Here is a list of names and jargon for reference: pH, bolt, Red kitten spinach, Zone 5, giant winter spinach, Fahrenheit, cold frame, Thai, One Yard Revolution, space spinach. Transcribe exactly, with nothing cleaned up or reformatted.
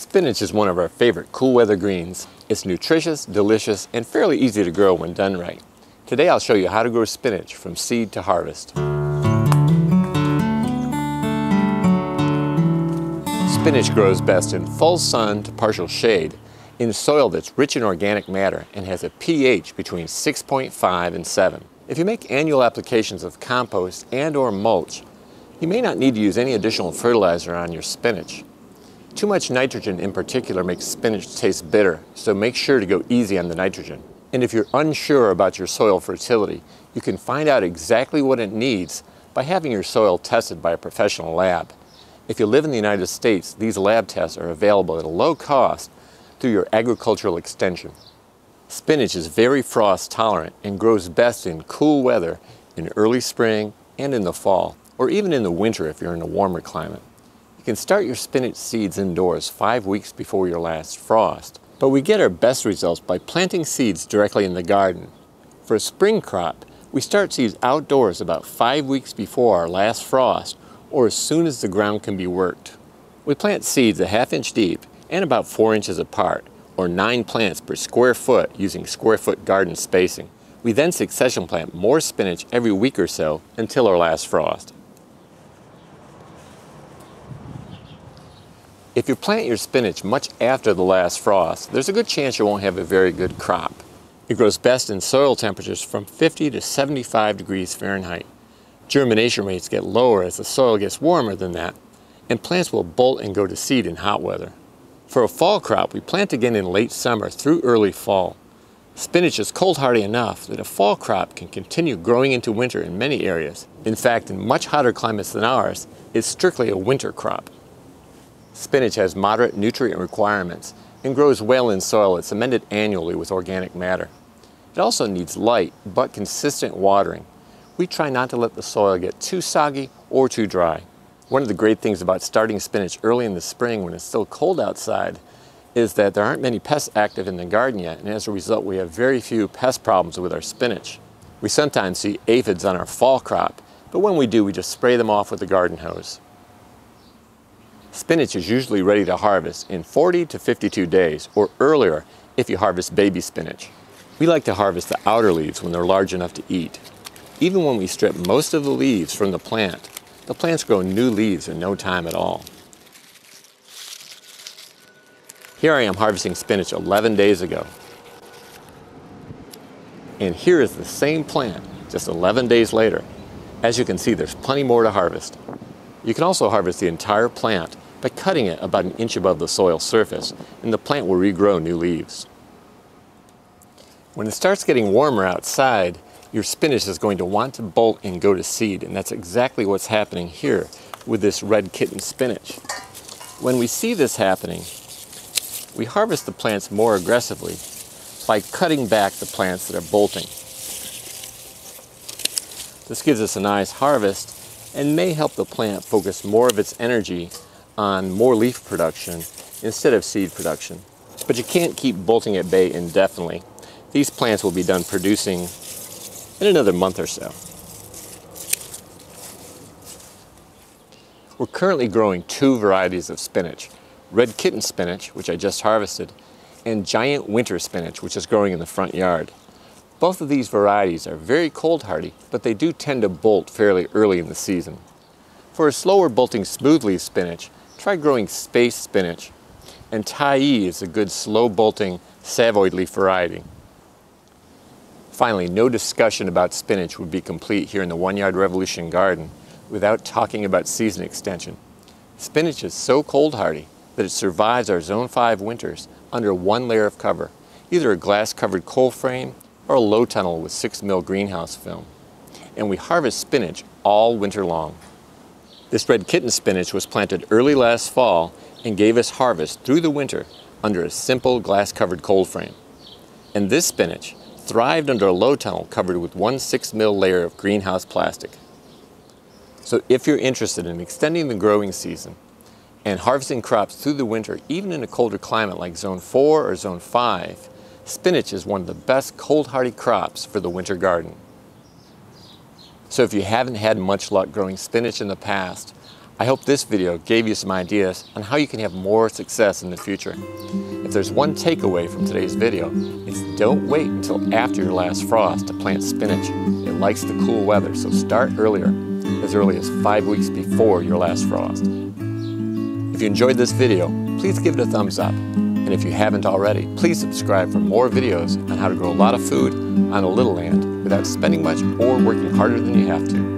Spinach is one of our favorite cool weather greens. It's nutritious, delicious, and fairly easy to grow when done right. Today I'll show you how to grow spinach from seed to harvest. Spinach grows best in full sun to partial shade in soil that's rich in organic matter and has a pH between six point five and seven. If you make annual applications of compost and or mulch, you may not need to use any additional fertilizer on your spinach. Too much nitrogen in particular makes spinach taste bitter, so make sure to go easy on the nitrogen. And if you're unsure about your soil fertility, you can find out exactly what it needs by having your soil tested by a professional lab. If you live in the United States, these lab tests are available at a low cost through your agricultural extension. Spinach is very frost tolerant and grows best in cool weather in early spring and in the fall, or even in the winter if you're in a warmer climate. You can start your spinach seeds indoors five weeks before your last frost, but we get our best results by planting seeds directly in the garden. For a spring crop, we start seeds outdoors about five weeks before our last frost, or as soon as the ground can be worked. We plant seeds a half inch deep and about four inches apart, or nine plants per square foot using square foot garden spacing. We then succession plant more spinach every week or so until our last frost. If you plant your spinach much after the last frost, there's a good chance you won't have a very good crop. It grows best in soil temperatures from fifty to seventy-five degrees Fahrenheit. Germination rates get lower as the soil gets warmer than that, and plants will bolt and go to seed in hot weather. For a fall crop, we plant again in late summer through early fall. Spinach is cold hardy enough that a fall crop can continue growing into winter in many areas. In fact, in much hotter climates than ours, it's strictly a winter crop. Spinach has moderate nutrient requirements and grows well in soil that's amended annually with organic matter. It also needs light but consistent watering. We try not to let the soil get too soggy or too dry. One of the great things about starting spinach early in the spring when it's still cold outside is that there aren't many pests active in the garden yet, and as a result we have very few pest problems with our spinach. We sometimes see aphids on our fall crop, but when we do we just spray them off with the garden hose. Spinach is usually ready to harvest in forty to fifty-two days, or earlier if you harvest baby spinach. We like to harvest the outer leaves when they're large enough to eat. Even when we strip most of the leaves from the plant, the plants grow new leaves in no time at all. Here I am harvesting spinach eleven days ago. And here is the same plant just eleven days later. As you can see, there's plenty more to harvest. You can also harvest the entire plant by cutting it about an inch above the soil surface, and the plant will regrow new leaves. When it starts getting warmer outside, your spinach is going to want to bolt and go to seed, and that's exactly what's happening here with this red kitten spinach. When we see this happening, we harvest the plants more aggressively by cutting back the plants that are bolting. This gives us a nice harvest and may help the plant focus more of its energy on more leaf production instead of seed production. But you can't keep bolting at bay indefinitely. These plants will be done producing in another month or so. We're currently growing two varieties of spinach: red kitten spinach, which I just harvested, and giant winter spinach, which is growing in the front yard. Both of these varieties are very cold hardy, but they do tend to bolt fairly early in the season. For a slower bolting smooth leaf spinach, try growing space spinach, and Thai is a good slow bolting savoy leaf variety. Finally, no discussion about spinach would be complete here in the One Yard Revolution garden without talking about season extension. Spinach is so cold hardy that it survives our Zone five winters under one layer of cover, either a glass covered cold frame or a low tunnel with six mil greenhouse film. And we harvest spinach all winter long. This red kitten spinach was planted early last fall and gave us harvest through the winter under a simple glass covered cold frame. And this spinach thrived under a low tunnel covered with one six mil layer of greenhouse plastic. So if you're interested in extending the growing season and harvesting crops through the winter, even in a colder climate like Zone four or Zone five, spinach is one of the best cold-hardy crops for the winter garden. So if you haven't had much luck growing spinach in the past, I hope this video gave you some ideas on how you can have more success in the future. If there's one takeaway from today's video, it's don't wait until after your last frost to plant spinach. It likes the cool weather, so start earlier, as early as five weeks before your last frost. If you enjoyed this video, please give it a thumbs up. And if you haven't already, please subscribe for more videos on how to grow a lot of food on a little land without spending much or working harder than you have to.